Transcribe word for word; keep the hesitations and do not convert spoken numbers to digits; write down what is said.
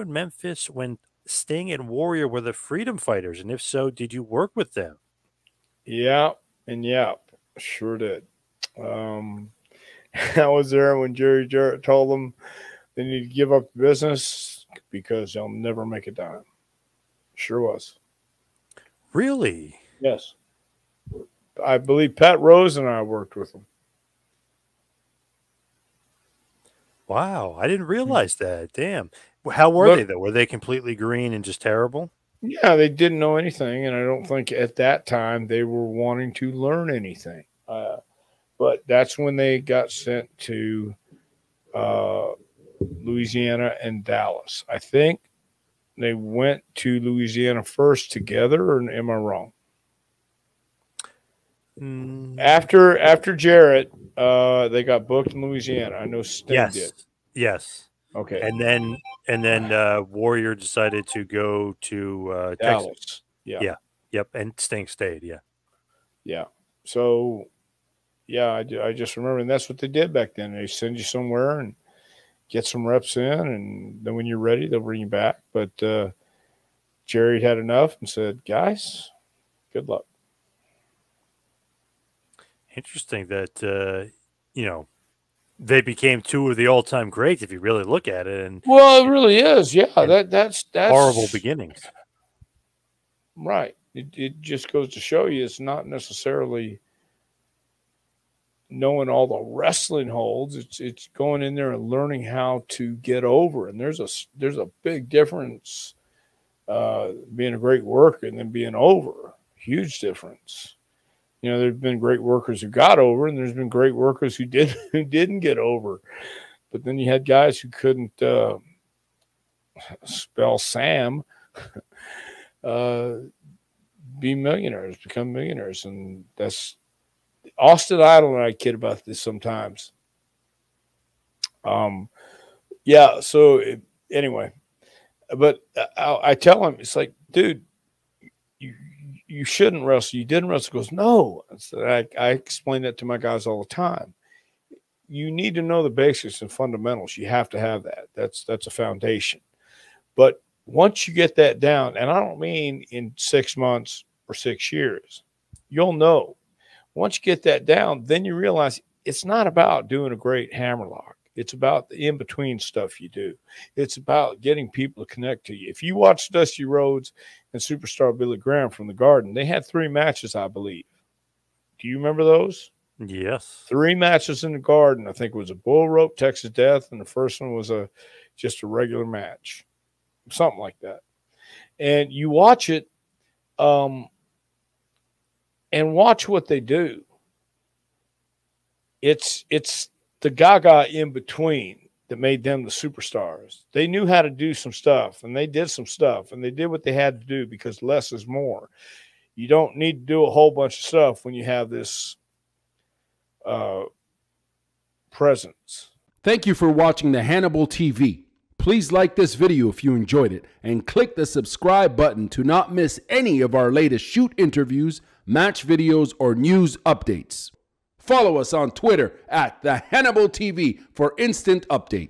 in Memphis when Sting and Warrior were the Freedom Fighters? And if so, did you work with them? Yeah, and yeah, sure did. Um, I was there when Jerry Jarrett told them they need to give up the business because they'll never make a dime. Sure was. Really? Yes. I believe Pat Rose and I worked with him. Wow, I didn't realize that. Damn. How were Look, they, though? Were they completely green and just terrible? Yeah, they didn't know anything, and I don't think at that time they were wanting to learn anything. Uh, but that's when they got sent to uh, Louisiana and Dallas. I think they went to Louisiana first together, or am I wrong? Mm. After after Jarrett, uh, they got booked in Louisiana. I know Sting yes. did. Yes. Okay. And then and then uh, Warrior decided to go to uh, Dallas. Texas. Yeah. Yeah. Yep. And Sting stayed. Yeah. Yeah. So, yeah, I, I just remember, and that's what they did back then. They send you somewhere and get some reps in, and then when you're ready, they'll bring you back. But uh, Jerry had enough and said, "Guys, good luck." Interesting that, uh, you know, they became two of the all-time greats if you really look at it. And well, it really is. Yeah, that that's that's horrible beginnings. Right. It it just goes to show you it's not necessarily knowing all the wrestling holds. It's it's going in there and learning how to get over. And there's a there's a big difference uh, being a great worker and then being over. Huge difference. You know, there've been great workers who got over, and there's been great workers who did who didn't get over. But then you had guys who couldn't uh, spell Sam, uh, be millionaires, become millionaires, and that's Austin Idol and I kid about this sometimes. Um, yeah. So it, anyway, but I, I tell him, it's like, dude, you. You shouldn't wrestle. You didn't wrestle. He goes, no. I, said, I, I explain that to my guys all the time. You need to know the basics and fundamentals. You have to have that. That's that's a foundation. But once you get that down, and I don't mean in six months or six years, you'll know. Once you get that down, then you realize it's not about doing a great hammerlock. It's about the in-between stuff you do. It's about getting people to connect to you. If you watch Dusty Rhodes and Superstar Billy Graham from the Garden, they had three matches, I believe. Do you remember those? Yes. Three matches in the Garden. I think it was a bull rope, Texas Death, and the first one was a just a regular match, something like that. And you watch it um, and watch what they do. It's it's. The gaga in between that made them the superstars. They knew how to do some stuff, and they did some stuff, and they did what they had to do because less is more. You don't need to do a whole bunch of stuff when you have this uh, presence. Thank you for watching the Hannibal T V. Please like this video if you enjoyed it, and click the subscribe button to not miss any of our latest shoot interviews, match videos, or news updates. Follow us on Twitter at The Hannibal T V for instant updates.